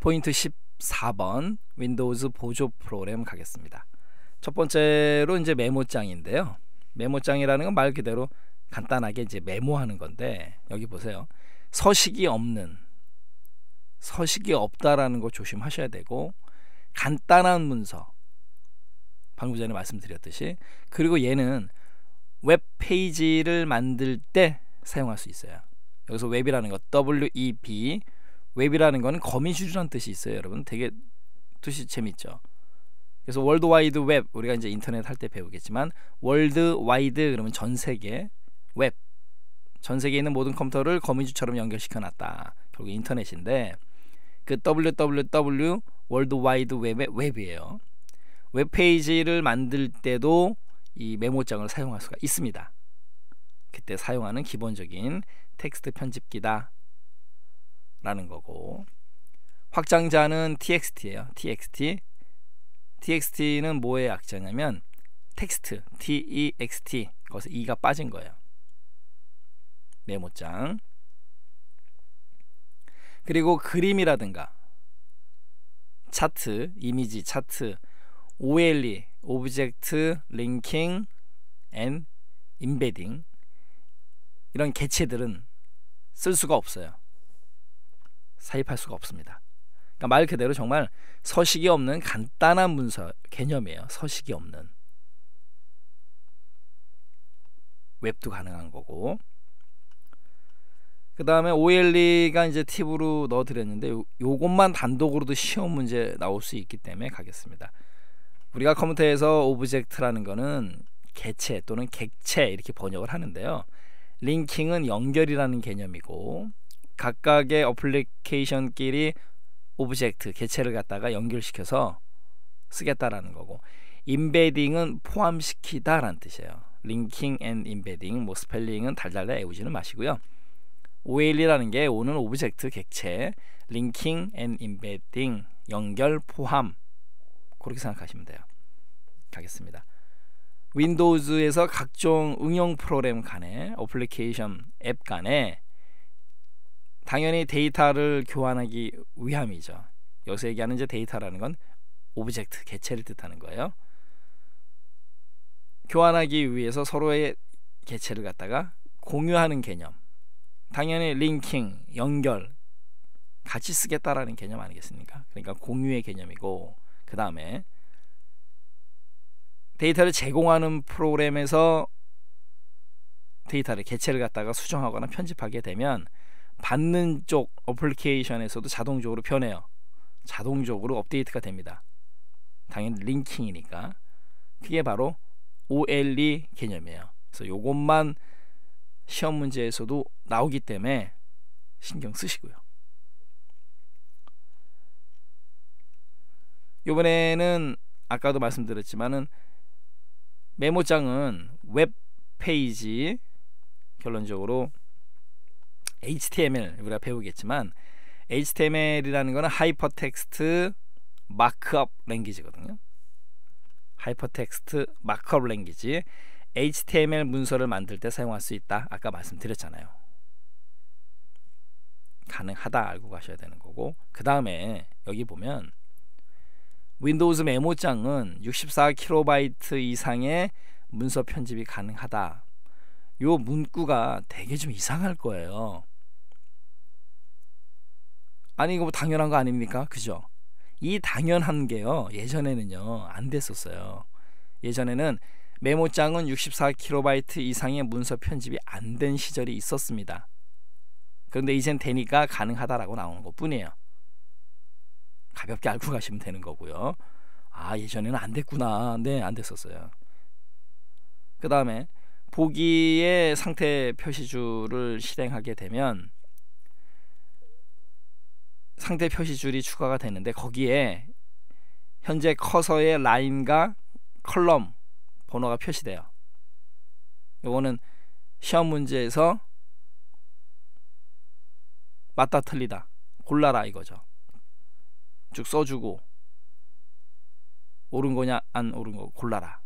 포인트 14번 윈도우즈 보조 프로그램 가겠습니다. 첫 번째로 이제 메모장인데요. 메모장이라는 건 말 그대로 간단하게 이제 메모하는 건데, 여기 보세요. 서식이 없다라는 거 조심하셔야 되고, 간단한 문서, 방금 전에 말씀드렸듯이. 그리고 얘는 웹페이지를 만들 때 사용할 수 있어요. 여기서 웹이라는 거 WEB, 웹이라는 거는 거미줄이라는 뜻이 있어요. 여러분 되게 뜻이 재밌죠. 그래서 월드 와이드 웹, 우리가 이제 인터넷 할 때 배우겠지만, 월드 와이드 그러면 전 세계, 웹 전 세계에 있는 모든 컴퓨터를 거미줄처럼 연결시켜 놨다. 결국 인터넷인데, 그 WWW 월드 와이드 웹의 웹이에요. 웹페이지를 만들 때도 이 메모장을 사용할 수가 있습니다. 그때 사용하는 기본적인 텍스트 편집기다 라는 거고, 확장자는 TXT예요. TXT는 뭐의 약자냐면 텍스트, TEXT, 거기서 E가 빠진 거예요. 메모장. 그리고 그림이라든가 차트, 이미지, 차트, OLE, 오브젝트, 링킹, 앤 임베딩, 이런 개체들은 쓸 수가 없어요. 사입할 수가 없습니다. 그러니까 말 그대로 정말 서식이 없는 간단한 문서 개념이에요. 서식이 없는 웹도 가능한 거고, 그 다음에 OLE가 이제 팁으로 넣어드렸는데, 요것만 단독으로도 시험 문제 나올 수 있기 때문에 가겠습니다. 우리가 컴퓨터에서 오브젝트라는 거는 개체 또는 객체 이렇게 번역을 하는데요. 링킹은 연결이라는 개념이고, 각각의 어플리케이션끼리 오브젝트, 개체를 갖다가 연결시켜서 쓰겠다라는 거고, 임베딩은 포함시키다 라는 뜻이에요. 링킹 앤 임베딩, 뭐 스펠링은 달달달 외우지는 마시고요. OL이라는 게 오는 오브젝트, 객체, 링킹 앤 임베딩, 연결, 포함, 그렇게 생각하시면 돼요. 가겠습니다. 윈도우즈에서 각종 응용 프로그램 간에, 어플리케이션 앱 간에 당연히 데이터를 교환하기 위함이죠. 여기서 얘기하는 이제 데이터라는 건 오브젝트, 개체를 뜻하는 거예요. 교환하기 위해서 서로의 개체를 갖다가 공유하는 개념, 당연히 링킹, 연결, 같이 쓰겠다라는 개념 아니겠습니까? 그러니까 공유의 개념이고, 그 다음에 데이터를 제공하는 프로그램에서 데이터를, 개체를 갖다가 수정하거나 편집하게 되면 받는 쪽 어플리케이션에서도 자동적으로 변해요. 자동적으로 업데이트가 됩니다. 당연히 링킹이니까. 그게 바로 OLE 개념이에요. 그래서 요것만 시험 문제에서도 나오기 때문에 신경 쓰시고요. 요번에는 아까도 말씀드렸지만은 메모장은 웹페이지, 결론적으로 HTML 우리가 배우겠지만, HTML이라는 거는 하이퍼텍스트 마크업 랭귀지거든요. 하이퍼텍스트 마크업 랭귀지, HTML 문서를 만들 때 사용할 수 있다. 아까 말씀드렸잖아요. 가능하다 알고 가셔야 되는 거고, 그 다음에 여기 보면 윈도우즈 메모장은 64KB 이상의 문서 편집이 가능하다. 요 문구가 되게 좀 이상할 거예요. 아니 이거 뭐 당연한 거 아닙니까? 그죠? 이 당연한 게요, 예전에는요 안 됐었어요. 예전에는 메모장은 64KB 이상의 문서 편집이 안 된 시절이 있었습니다. 그런데 이젠 되니까 가능하다라고 나오는 것 뿐이에요. 가볍게 알고 가시면 되는 거고요. 아, 예전에는 안 됐구나. 네, 안 됐었어요. 그 다음에 보기의 상태 표시줄을 실행하게 되면 상태 표시줄이 추가가 되는데, 거기에 현재 커서의 라인과 컬럼 번호가 표시돼요. 요거는 시험 문제에서 맞다 틀리다 골라라 이거죠. 쭉 써주고 옳은 거냐 안 옳은 거 골라라,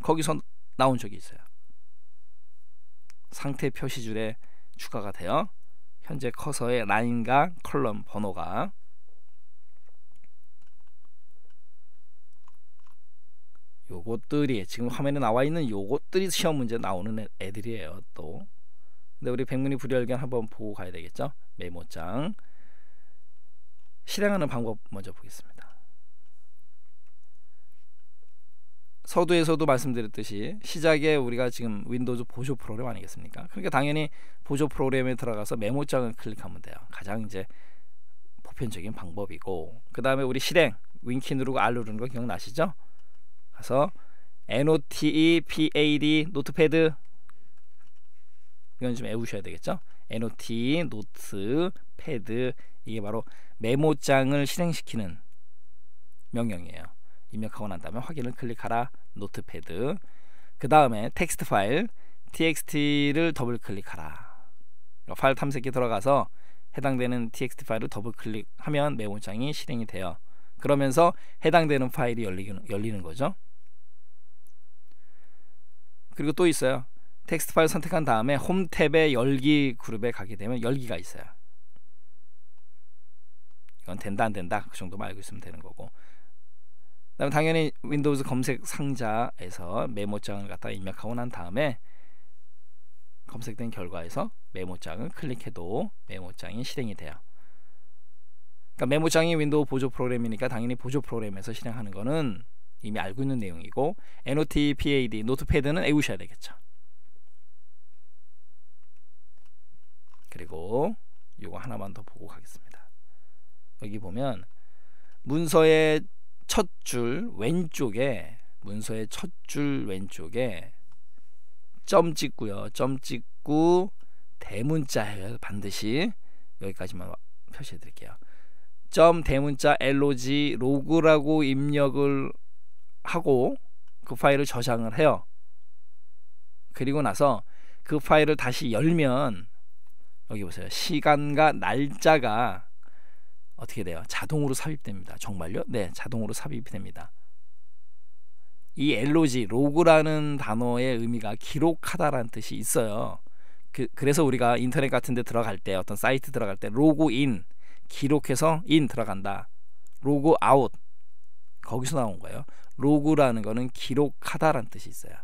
거기서 나온 적이 있어요. 상태 표시줄에 추가가 돼요. 현재 커서의 라인과 컬럼 번호가. 요것들이 지금 화면에 나와 있는 요것들이 시험 문제 나오는 애들이에요. 또 근데 우리 백문이 불여일견 한번 보고 가야 되겠죠. 메모장 실행하는 방법 먼저 보겠습니다. 서두에서도 말씀드렸듯이 시작에 우리가 지금 윈도우즈 보조 프로그램 아니겠습니까? 그러니까 당연히 보조 프로그램에 들어가서 메모장을 클릭하면 돼요. 가장 이제 보편적인 방법이고, 그 다음에 우리 실행 윈키 누르고 R 누르는 거 기억나시죠? 가서 NOTE PAD 노트패드, 이건 좀 외우셔야 되겠죠? NOTE 노트패드, 이게 바로 메모장을 실행시키는 명령이에요. 입력하고 난 다음에 확인을 클릭하라, 노트패드. 그 다음에 텍스트 파일 TXT를 더블 클릭하라. 파일 탐색기 들어가서 해당되는 TXT 파일을 더블 클릭하면 메모장이 실행이 돼요. 그러면서 해당되는 파일이 열리는 거죠. 그리고 또 있어요. 텍스트 파일 선택한 다음에 홈 탭의 열기 그룹에 가게 되면 열기가 있어요. 이건 된다 안 된다 그 정도만 알고 있으면 되는 거고, 그다음 당연히 윈도우즈 검색 상자에서 메모장을 갖다 입력하고 난 다음에 검색된 결과에서 메모장을 클릭해도 메모장이 실행이 돼요. 그러니까 메모장이 윈도우 보조 프로그램이니까 당연히 보조 프로그램에서 실행하는 거는 이미 알고 있는 내용이고, NOT, PAD, 노트패드는 외우셔야 되겠죠. 그리고 이거 하나만 더 보고 가겠습니다. 여기 보면 문서의 첫 줄 왼쪽에, 문서의 첫 줄 왼쪽에 점 찍고요. 점 찍고 대문자예요. 반드시 여기까지만 표시해 드릴게요. 점 대문자 LOG 로그라고 입력을 하고 그 파일을 저장을 해요. 그리고 나서 그 파일을 다시 열면 여기 보세요. 시간과 날짜가 어떻게 돼요? 자동으로 삽입됩니다. 정말요? 네, 자동으로 삽입이 됩니다. 이 LOG, 로그라는 단어의 의미가 기록하다라는 뜻이 있어요. 그래서 우리가 인터넷 같은 데 들어갈 때, 어떤 사이트 들어갈 때 로그인, 기록해서 인 들어간다. 로그아웃, 거기서 나온 거예요. 로그라는 거는 기록하다라는 뜻이 있어요.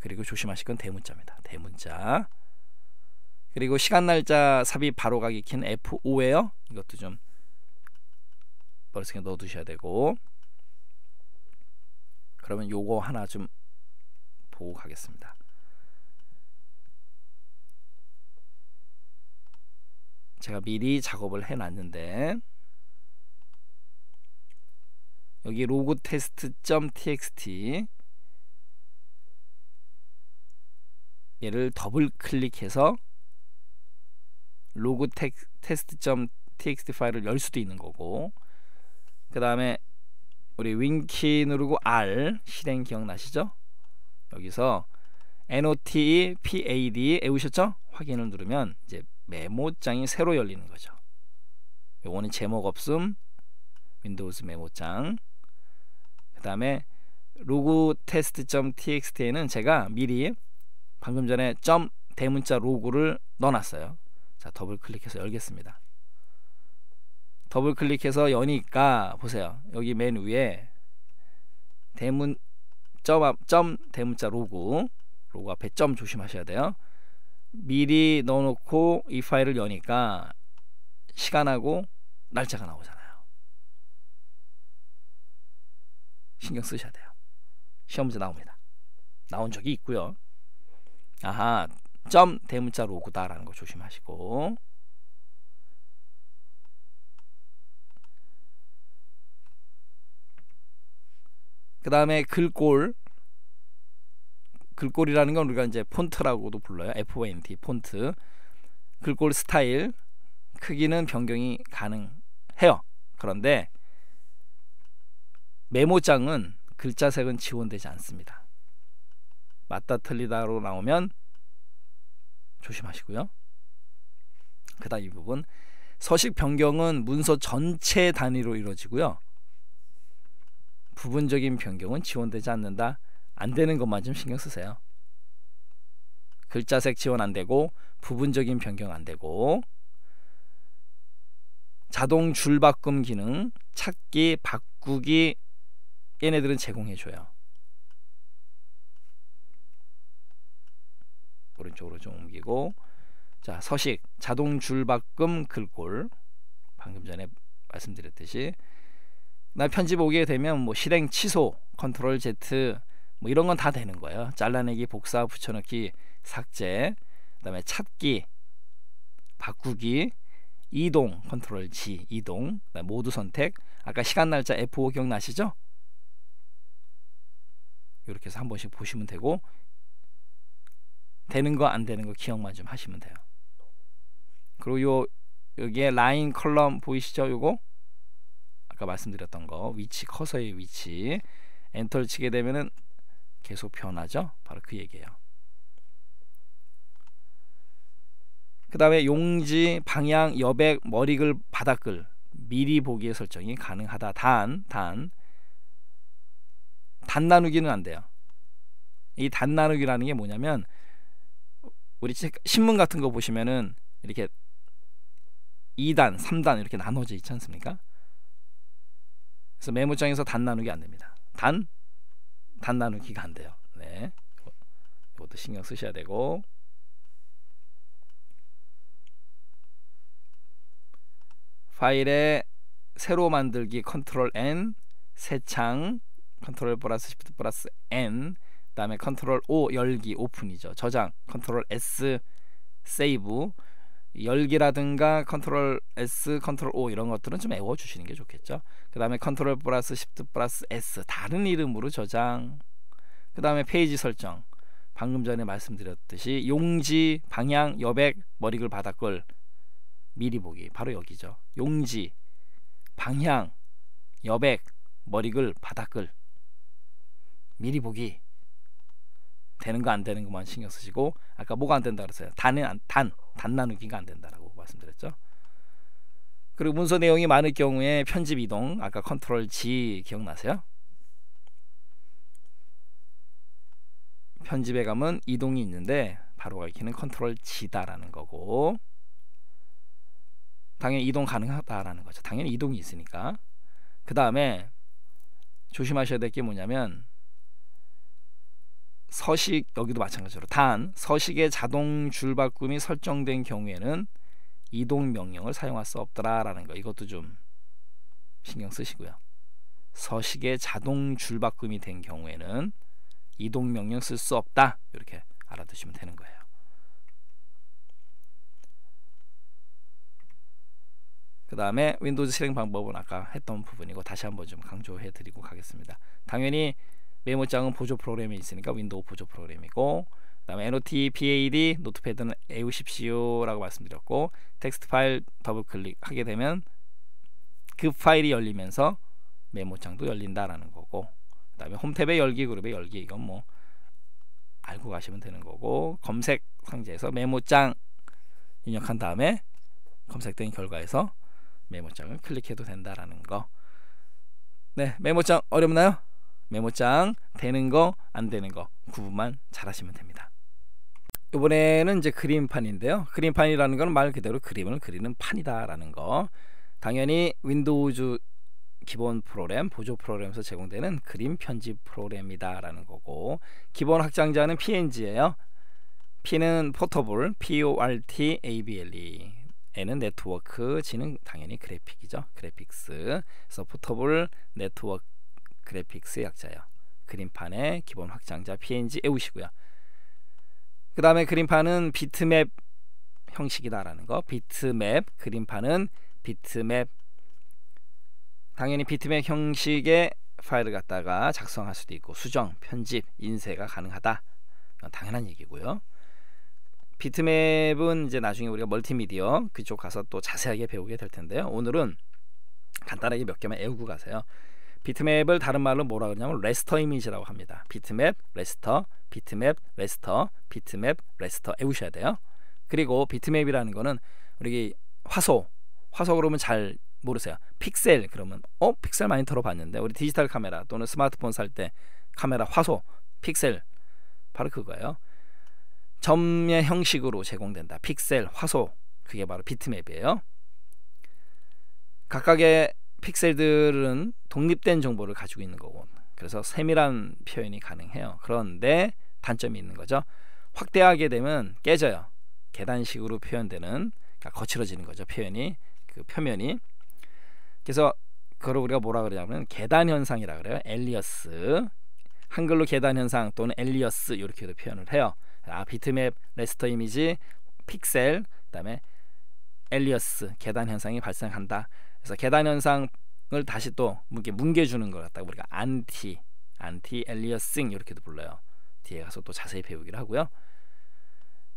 그리고 조심하실 건 대문자입니다. 대문자. 그리고 시간 날짜 삽입 바로 가기 키는 F5예요. 이것도 좀 머릿속에 넣어 두셔야 되고, 그러면 요거 하나 좀 보고 가겠습니다. 제가 미리 작업을 해놨는데 여기 로그 테스트.txt 얘를 더블 클릭해서 로그 테스트.txt 파일을 열 수도 있는 거고, 그 다음에 우리 윈키 누르고 R 실행 기억나시죠? 여기서 NOT PAD 외우셨죠? 확인을 누르면 이제 메모장이 새로 열리는 거죠. 요거는 제목 없음, 윈도우즈 메모장. 그 다음에 로그 테스트.txt에는 제가 미리 방금 전에 점 대문자 로그를 넣어놨어요. 자, 더블 클릭해서 열겠습니다. 더블 클릭해서 여니까 보세요. 여기 맨 위에 점 대문자 로그 앞에 점 조심하셔야 돼요. 미리 넣어놓고 이 파일을 여니까 시간하고 날짜가 나오잖아요. 신경 쓰셔야 돼요. 시험 문제 나옵니다. 나온 적이 있고요. 아하, 점 대문자 로그다라는 거 조심하시고, 그 다음에 글꼴이라는 건 우리가 이제 폰트라고도 불러요. F-O-N-T 폰트. 글꼴 스타일 크기는 변경이 가능해요. 그런데 메모장은 글자색은 지원되지 않습니다. 맞다 틀리다로 나오면 조심하시고요. 그 다음 이 부분 서식 변경은 문서 전체 단위로 이루어지고요. 부분적인 변경은 지원되지 않는다. 안 되는 것만 좀 신경 쓰세요. 글자색 지원 안 되고, 부분적인 변경 안 되고, 자동 줄 바꿈 기능, 찾기, 바꾸기, 얘네들은 제공해줘요. 오른쪽으로 좀 옮기고, 자, 서식 자동 줄바꿈 글꼴, 방금 전에 말씀드렸듯이 나 편집 오게 되면 뭐 실행 취소 컨트롤 Z 뭐 이런 건 다 되는 거예요. 잘라내기, 복사, 붙여넣기, 삭제, 그 다음에 찾기, 바꾸기, 이동 컨트롤 G 이동, 모두 선택, 아까 시간 날짜 F5 기억나시죠? 이렇게 해서 한 번씩 보시면 되고, 되는 거 안 되는 거 기억만 좀 하시면 돼요. 그리고 요 여기에 라인 컬럼 보이시죠? 요거 아까 말씀드렸던 거 위치, 커서의 위치 엔터를 치게 되면은 계속 변하죠? 바로 그 얘기예요. 그 다음에 용지, 방향, 여백, 머리글, 바닥글 미리 보기의 설정이 가능하다. 단 나누기는 안 돼요. 이 단 나누기라는 게 뭐냐면 우리 신문 같은 거 보시면은 이렇게 2단, 3단 이렇게 나눠져 있지 않습니까? 그래서 메모장에서 단 나누기 안 됩니다. 단 나누기가 안 돼요. 네, 이것도 신경 쓰셔야 되고. 파일에 새로 만들기 컨트롤 N, 새 창 컨트롤 플러스 시프트 플러스 N, 그 다음에 컨트롤 O 열기, 오픈이죠. 저장 컨트롤 S 세이브, 열기라든가 컨트롤 S, 컨트롤 O 이런 것들은 좀 외워주시는 게 좋겠죠. 그 다음에 컨트롤 플러스 시프트 플러스 S 다른 이름으로 저장, 그 다음에 페이지 설정 방금 전에 말씀드렸듯이 용지, 방향, 여백, 머리글, 바닥글 미리 보기 바로 여기죠. 용지, 방향, 여백, 머리글, 바닥글 미리 보기, 되는 거 안 되는 것만 신경 쓰시고, 아까 뭐가 안 된다 그랬어요? 단 나누기가 안 된다라고 말씀드렸죠. 그리고 문서 내용이 많을 경우에 편집 이동 아까 컨트롤 G 기억나세요? 편집에 가면 이동이 있는데 바로 가리키는 컨트롤 G다라는 거고, 당연히 이동 가능하다라는 거죠. 당연히 이동이 있으니까. 그 다음에 조심하셔야 될 게 뭐냐면 서식, 여기도 마찬가지로 단 서식의 자동 줄바꿈이 설정된 경우에는 이동 명령을 사용할 수 없더라라는 거, 이것도 좀 신경 쓰시고요. 서식의 자동 줄바꿈이 된 경우에는 이동 명령 쓸 수 없다, 이렇게 알아두시면 되는 거예요. 그 다음에 윈도우즈 실행 방법은 아까 했던 부분이고 다시 한번 좀 강조해 드리고 가겠습니다. 당연히 메모장은 보조 프로그램이 있으니까 윈도우 보조 프로그램이고, 그 다음에 NOT, PAD, 노트패드는 외우십시오 라고 말씀드렸고, 텍스트 파일 더블 클릭하게 되면 그 파일이 열리면서 메모장도 열린다라는 거고, 그 다음에 홈탭의 열기, 그룹의 열기 이건 뭐 알고 가시면 되는 거고, 검색 상자에서 메모장 입력한 다음에 검색된 결과에서 메모장을 클릭해도 된다라는 거. 네, 메모장 어렵나요? 메모장 되는 거 안 되는 거 구분만 잘 하시면 됩니다. 이번에는 이제 그림판인데요. 그림판이라는 건 말 그대로 그림을 그리는 판이다 라는 거. 당연히 윈도우즈 기본 프로그램, 보조 프로그램에서 제공되는 그림 편집 프로그램이다 라는 거고, 기본 확장자는 PNG예요. P는 포터블, PORTABLE, N은 네트워크, G는 당연히 그래픽이죠. 그래픽스. 그래서 포터블, 네트워크, 그래픽스의 약자예요. 그림판의 기본 확장자 PNG 외우시고요. 그 다음에 그림판은 비트맵 형식이다라는 거. 비트맵, 그림판은 비트맵, 당연히 비트맵 형식의 파일을 갖다가 작성할 수도 있고 수정, 편집, 인쇄가 가능하다. 당연한 얘기고요. 비트맵은 이제 나중에 우리가 멀티미디어 그쪽 가서 또 자세하게 배우게 될 텐데요. 오늘은 간단하게 몇 개만 외우고 가세요. 비트맵을 다른 말로 뭐라 그러냐면 레스터 이미지라고 합니다. 비트맵, 레스터, 비트맵, 레스터, 비트맵, 레스터 외우셔야 돼요. 그리고 비트맵이라는 거는 우리 화소 그러면 잘 모르세요. 픽셀 그러면 픽셀 많이 들어봤는데, 우리 디지털 카메라 또는 스마트폰 살 때 카메라 화소 픽셀 바로 그거예요. 점의 형식으로 제공된다. 픽셀, 화소, 그게 바로 비트맵이에요. 각각의 픽셀들은 독립된 정보를 가지고 있는 거고, 그래서 세밀한 표현이 가능해요. 그런데 단점이 있는 거죠. 확대하게 되면 깨져요. 계단식으로 표현되는, 그러니까 거칠어지는 거죠. 표현이, 그 표면이. 그래서 그걸 우리가 뭐라 그러냐면 계단 현상이라 그래요. 엘리어스, 한글로 계단 현상 또는 엘리어스 이렇게도 표현을 해요. 비트맵, 레스터 이미지, 픽셀, 그다음에 엘리어스, 계단 현상이 발생한다. 그래서 계단 현상을 다시 또 뭉개주는 걸 갖다가 우리가 안티 엘리어싱 이렇게도 불러요. 뒤에 가서 또 자세히 배우기를 하고요.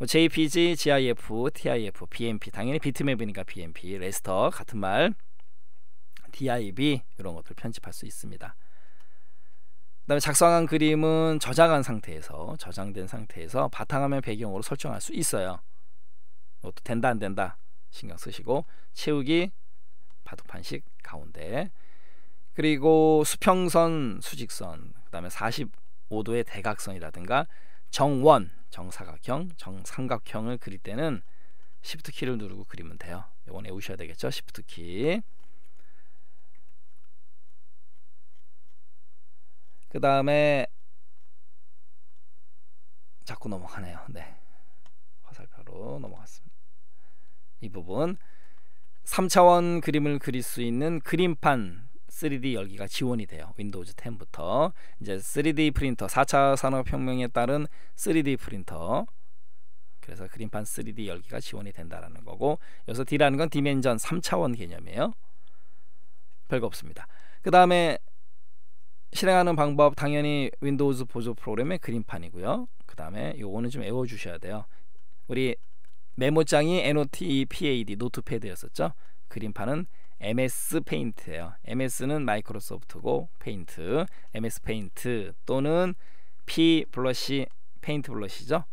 JPG, GIF, TIF, BMP, 당연히 비트맵이니까 BMP, 레스터 같은 말, DIB 이런 것들 편집할 수 있습니다. 그 다음에 작성한 그림은 저장된 상태에서 바탕화면 배경으로 설정할 수 있어요. 이것도 된다 안 된다 신경 쓰시고, 채우기 바둑판식 가운데, 그리고 수평선, 수직선, 그 다음에 45도의 대각선이라든가 정원, 정사각형, 정삼각형을 그릴 때는 Shift 키를 누르고 그리면 돼요. 이건 외우셔야 되겠죠. Shift 키. 그 다음에 자꾸 넘어가네요. 네, 화살표로 넘어갔습니다. 이 부분 3차원 그림을 그릴 수 있는 그림판 3D 열기가 지원이 돼요. 윈도우즈 10부터 이제 3D 프린터, 4차 산업혁명에 따른 3D 프린터, 그래서 그림판 3D 열기가 지원이 된다라는 거고, 여기서 D라는 건 디멘전, 3차원 개념이에요. 별거 없습니다. 그 다음에 실행하는 방법, 당연히 윈도우즈 보조 프로그램의 그림판이고요. 그 다음에 요거는 좀 외워주셔야 돼요. 우리 메모장이 NOTPAD, 노트패드였었죠. 그림판은 MS 페인트예요. MS는 마이크로소프트고, 페인트, MS 페인트 또는 P 블러시, 페인트 블러시죠.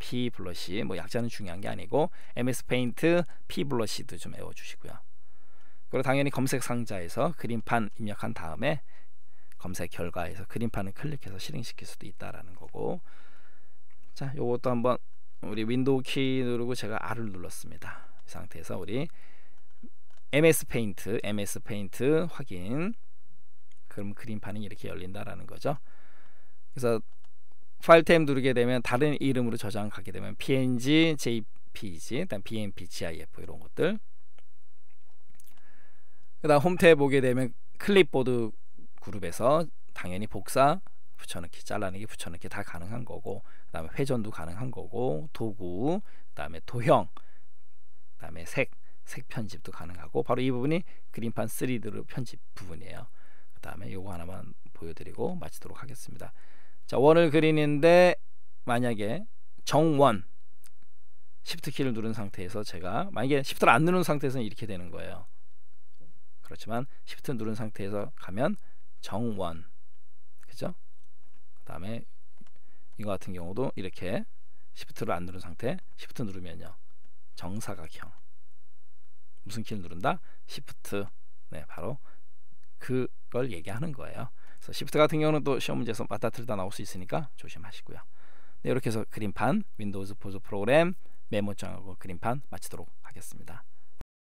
P 블러시, 뭐 약자는 중요한 게 아니고 MS 페인트, P 블러시도 좀 외워주시고요. 그리고 당연히 검색 상자에서 그림판 입력한 다음에 검색 결과에서 그림판을 클릭해서 실행시킬 수도 있다라는 거고. 자, 요것도 한번 우리 윈도우 키 누르고 제가 R을 눌렀습니다. 이 상태에서 우리 MS 페인트 확인. 그럼 그림판이 이렇게 열린다라는 거죠. 그래서 파일템 누르게 되면 다른 이름으로 저장하게 되면 PNG, JPG, 그다음 BMP, GIF 이런 것들. 그다음 홈 탭 보게 되면 클립보드 그룹에서 당연히 복사, 붙여넣기, 잘라내기, 붙여넣기 다 가능한 거고, 그 다음에 회전도 가능한 거고, 도구, 그 다음에 도형, 그 다음에 색 편집도 가능하고, 바로 이 부분이 그림판 3D로 편집 부분이에요. 그 다음에 요거 하나만 보여드리고 마치도록 하겠습니다. 자, 원을 그리는데 만약에 정원, Shift 키를 누른 상태에서, 제가 만약에 Shift를 안 누른 상태에서는 이렇게 되는 거예요. 그렇지만 Shift 누른 상태에서 가면 정원, 그죠? 그 다음에 이거 같은 경우도 이렇게 시프트를 안 누른 상태, 시프트 누르면요 정사각형, 무슨 키를 누른다? 시프트. 네, 바로 그걸 얘기하는 거예요. 그래서 시프트 같은 경우는 또 시험 문제에서 맞다 틀다 나올 수 있으니까 조심하시고요. 네, 이렇게 해서 그림판, 윈도우즈 보조 프로그램, 메모장하고 그림판 마치도록 하겠습니다.